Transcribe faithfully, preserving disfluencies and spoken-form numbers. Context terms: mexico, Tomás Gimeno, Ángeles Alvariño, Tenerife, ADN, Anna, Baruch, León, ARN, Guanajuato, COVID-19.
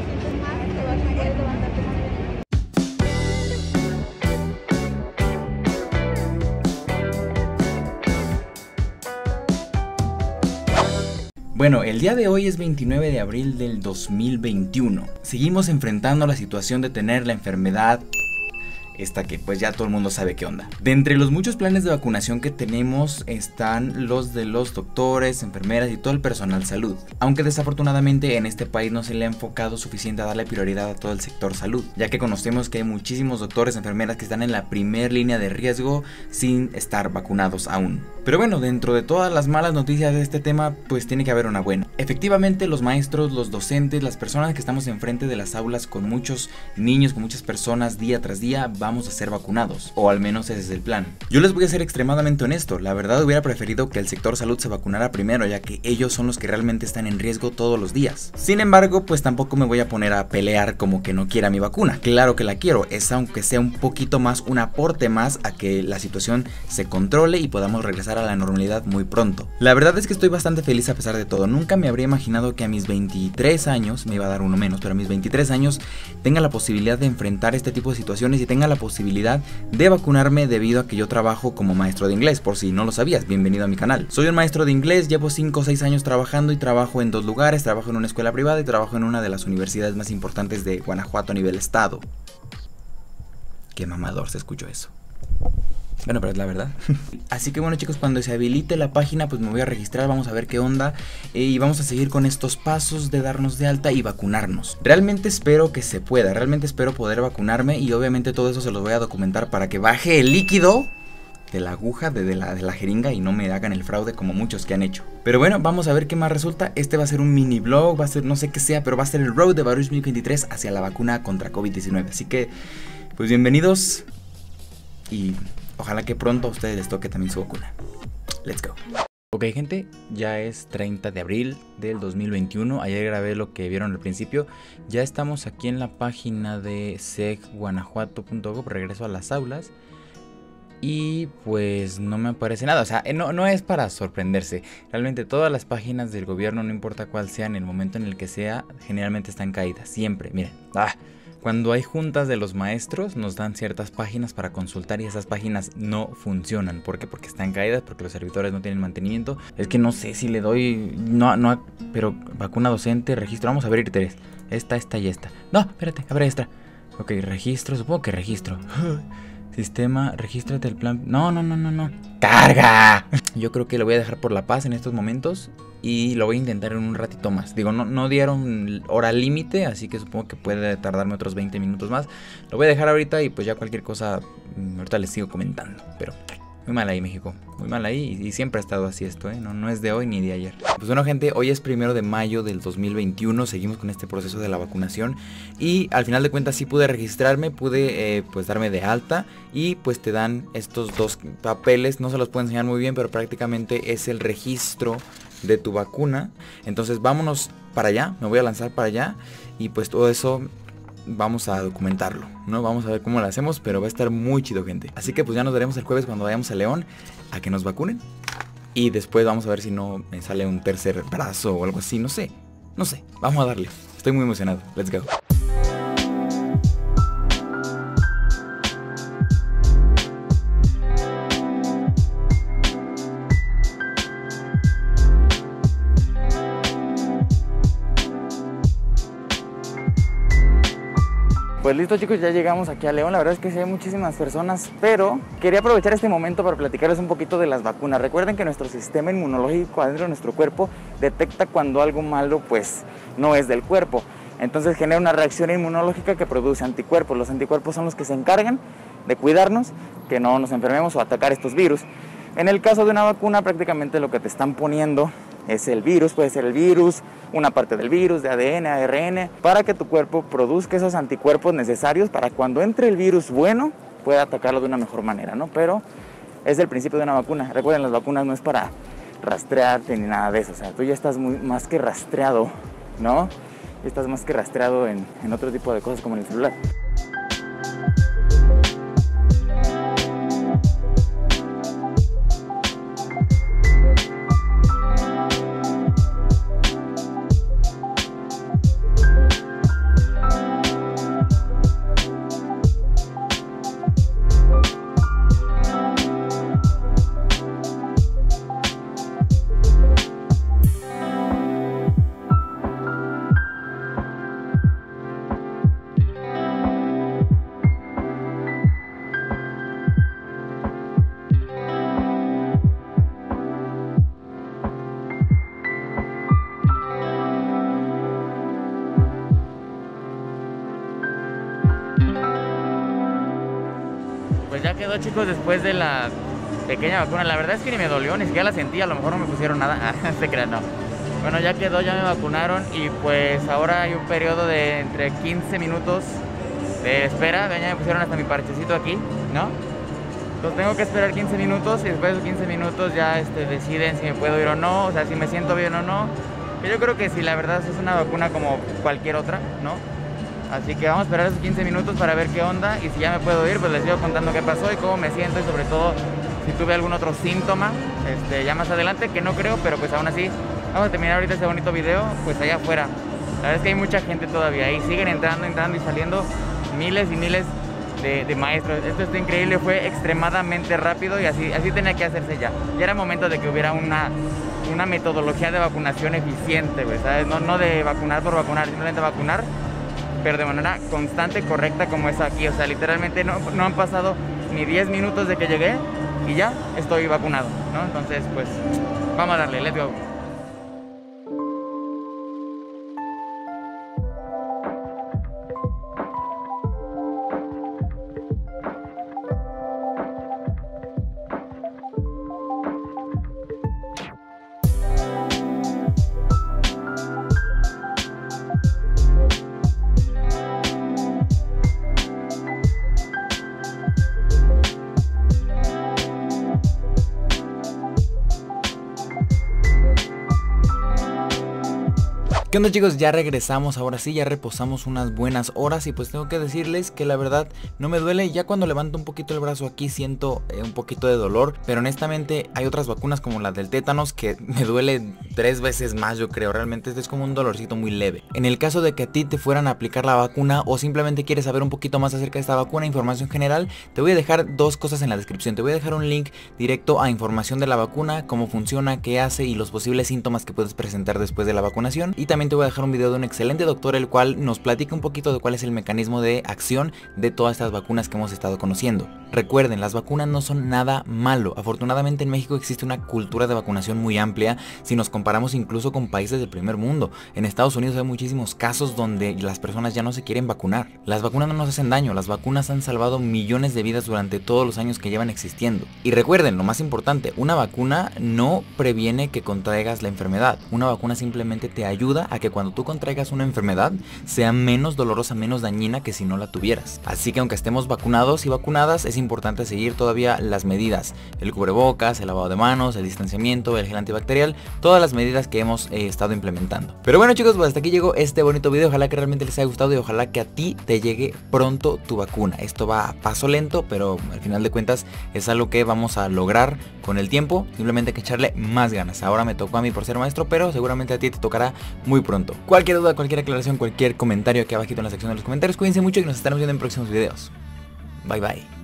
te sientes mal, te vas a poder levantar tu mano. Bueno, el día de hoy es veintinueve de abril del dos mil veintiuno. Seguimos enfrentando la situación de tener la enfermedad esta que pues ya todo el mundo sabe qué onda. De entre los muchos planes de vacunación que tenemos están los de los doctores, enfermeras y todo el personal salud. Aunque desafortunadamente en este país no se le ha enfocado suficiente a darle prioridad a todo el sector salud, ya que conocemos que hay muchísimos doctores, enfermeras que están en la primer línea de riesgo sin estar vacunados aún. Pero bueno, dentro de todas las malas noticias de este tema, pues tiene que haber una buena. Efectivamente, los maestros, los docentes, las personas que estamos enfrente de las aulas con muchos niños, con muchas personas día tras día, vamos a ser vacunados, o al menos ese es el plan. Yo les voy a ser extremadamente honesto, la verdad hubiera preferido que el sector salud se vacunara primero, ya que ellos son los que realmente están en riesgo todos los días. Sin embargo, pues tampoco me voy a poner a pelear como que no quiera mi vacuna. Claro que la quiero, es aunque sea un poquito más, un aporte más a que la situación se controle y podamos regresar a la normalidad muy pronto. La verdad es que estoy bastante feliz a pesar de todo. Nunca me habría imaginado que a mis veintitrés años, me iba a dar uno menos, pero a mis veintitrés años tenga la posibilidad de enfrentar este tipo de situaciones y tenga la posibilidad de vacunarme debido a que yo trabajo como maestro de inglés. Por si no lo sabías, bienvenido a mi canal. Soy un maestro de inglés, llevo cinco o seis años trabajando y trabajo en dos lugares, trabajo en una escuela privada y trabajo en una de las universidades más importantes de Guanajuato a nivel estado. Qué mamador se escuchó eso. Bueno, pero es la verdad. Así que bueno, chicos, cuando se habilite la página, pues me voy a registrar, vamos a ver qué onda. Y vamos a seguir con estos pasos de darnos de alta y vacunarnos. Realmente espero que se pueda, realmente espero poder vacunarme. Y obviamente todo eso se los voy a documentar para que baje el líquido de la aguja, de, de, la, de la jeringa, y no me hagan el fraude como muchos que han hecho. Pero bueno, vamos a ver qué más resulta. Este va a ser un mini vlog, va a ser no sé qué sea, pero va a ser el road de Baruch dos mil veintitrés hacia la vacuna contra COVID diecinueve. Así que, pues bienvenidos. Y ojalá que pronto a ustedes les toque también su vacuna. Let's go. Ok, gente, ya es treinta de abril del dos mil veintiuno. Ayer grabé lo que vieron al principio. Ya estamos aquí en la página de segguanajuato punto gob. Regreso a las aulas. Y pues no me aparece nada. O sea, no, no es para sorprenderse. Realmente todas las páginas del gobierno, no importa cuál sea, en el momento en el que sea, generalmente están caídas. Siempre, miren. ¡Ah! Cuando hay juntas de los maestros nos dan ciertas páginas para consultar y esas páginas no funcionan. ¿Por qué? Porque están caídas, porque los servidores no tienen mantenimiento. Es que no sé si le doy... No, no, pero vacuna docente, registro. Vamos a abrir tres. Esta, esta y esta. No, espérate, abre esta. Ok, registro, supongo que registro. Sistema, regístrate el plan... No, no, no, no, no. ¡Carga! Yo creo que lo voy a dejar por la paz en estos momentos. Y lo voy a intentar en un ratito más. Digo, no, no dieron hora límite, así que supongo que puede tardarme otros veinte minutos más. Lo voy a dejar ahorita y pues ya cualquier cosa, ahorita les sigo comentando. Pero muy mal ahí, México. Muy mal ahí y, y siempre ha estado así esto, ¿eh? No, no es de hoy ni de ayer. Pues bueno, gente, hoy es primero de mayo del dos mil veintiuno. Seguimos con este proceso de la vacunación. Y al final de cuentas sí pude registrarme, pude eh, pues darme de alta. Y pues te dan estos dos papeles. No se los puedo enseñar muy bien, pero prácticamente es el registro de tu vacuna. Entonces vámonos para allá, me voy a lanzar para allá y pues todo eso vamos a documentarlo, ¿no? Vamos a ver cómo lo hacemos, pero va a estar muy chido, gente. Así que pues ya nos veremos el jueves cuando vayamos a León a que nos vacunen y después vamos a ver si no me sale un tercer brazo o algo así, no sé, no sé, vamos a darle. Estoy muy emocionado, let's go. Pues listo, chicos, ya llegamos aquí a León. La verdad es que sí hay muchísimas personas, pero quería aprovechar este momento para platicarles un poquito de las vacunas. Recuerden que nuestro sistema inmunológico adentro de nuestro cuerpo detecta cuando algo malo pues no es del cuerpo. Entonces genera una reacción inmunológica que produce anticuerpos. Los anticuerpos son los que se encargan de cuidarnos, que no nos enfermemos o atacar estos virus. En el caso de una vacuna, prácticamente lo que te están poniendo es el virus, puede ser el virus, una parte del virus, de A D N, A R N, para que tu cuerpo produzca esos anticuerpos necesarios para cuando entre el virus bueno pueda atacarlo de una mejor manera, ¿no? Pero es el principio de una vacuna. Recuerden, las vacunas no es para rastrearte ni nada de eso, o sea, tú ya estás muy, más que rastreado, ¿no? Ya estás más que rastreado en, en otro tipo de cosas como en el celular. pues ya quedó, chicos, después de la pequeña vacuna. La verdad es que ni me dolió, ni siquiera la sentí, a lo mejor no me pusieron nada. Ah, se crean, no. Bueno, ya quedó, ya me vacunaron y pues ahora hay un periodo de entre quince minutos de espera. Ya me pusieron hasta mi parchecito aquí, ¿no? Entonces tengo que esperar quince minutos y después de esos quince minutos ya este, deciden si me puedo ir o no, o sea, si me siento bien o no. Yo creo que sí, la verdad es una vacuna como cualquier otra, ¿no? Así que vamos a esperar esos quince minutos para ver qué onda y si ya me puedo ir, pues les sigo contando qué pasó y cómo me siento y sobre todo si tuve algún otro síntoma, este, ya más adelante, que no creo, pero pues aún así vamos a terminar ahorita ese bonito video, pues allá afuera. La verdad es que hay mucha gente todavía y siguen entrando, entrando y saliendo miles y miles de, de maestros. Esto está increíble, fue extremadamente rápido y así, así tenía que hacerse ya. Ya era momento de que hubiera una, una metodología de vacunación eficiente, pues, ¿sabes? No, no de vacunar por vacunar, simplemente vacunar, pero de manera constante, correcta como es aquí. O sea, literalmente no, no han pasado ni diez minutos de que llegué y ya estoy vacunado, ¿no? Entonces, pues, vamos a darle, let's go. ¿Qué onda, chicos? Ya regresamos, ahora sí, ya reposamos unas buenas horas y pues tengo que decirles que la verdad no me duele. Ya cuando levanto un poquito el brazo aquí siento eh, un poquito de dolor, pero honestamente hay otras vacunas como las del tétanos que me duele tres veces más, yo creo. Realmente este es como un dolorcito muy leve. En el caso de que a ti te fueran a aplicar la vacuna o simplemente quieres saber un poquito más acerca de esta vacuna, información general, te voy a dejar dos cosas en la descripción. Te voy a dejar un link directo a información de la vacuna, cómo funciona, qué hace y los posibles síntomas que puedes presentar después de la vacunación. Y también te voy a dejar un video de un excelente doctor el cual nos platica un poquito de cuál es el mecanismo de acción de todas estas vacunas que hemos estado conociendo. Recuerden, las vacunas no son nada malo. Afortunadamente en México existe una cultura de vacunación muy amplia si nos comparamos incluso con países del primer mundo. En Estados Unidos hay muchísimos casos donde las personas ya no se quieren vacunar. Las vacunas no nos hacen daño, las vacunas han salvado millones de vidas durante todos los años que llevan existiendo. Y recuerden, lo más importante, una vacuna no previene que contraigas la enfermedad. Una vacuna simplemente te ayuda a que cuando tú contraigas una enfermedad sea menos dolorosa, menos dañina que si no la tuvieras. Así que aunque estemos vacunados y vacunadas, es importante seguir todavía las medidas. El cubrebocas, el lavado de manos, el distanciamiento, el gel antibacterial, todas las medidas que hemos eh, estado implementando. Pero bueno, chicos, pues hasta aquí llegó este bonito video. Ojalá que realmente les haya gustado y ojalá que a ti te llegue pronto tu vacuna. Esto va a paso lento, pero al final de cuentas es algo que vamos a lograr con el tiempo. Simplemente hay que echarle más ganas. Ahora me tocó a mí por ser maestro, pero seguramente a ti te tocará muy pronto. Cualquier duda, cualquier aclaración, cualquier comentario aquí abajito en la sección de los comentarios. Cuídense mucho y nos estaremos viendo en próximos videos. Bye bye.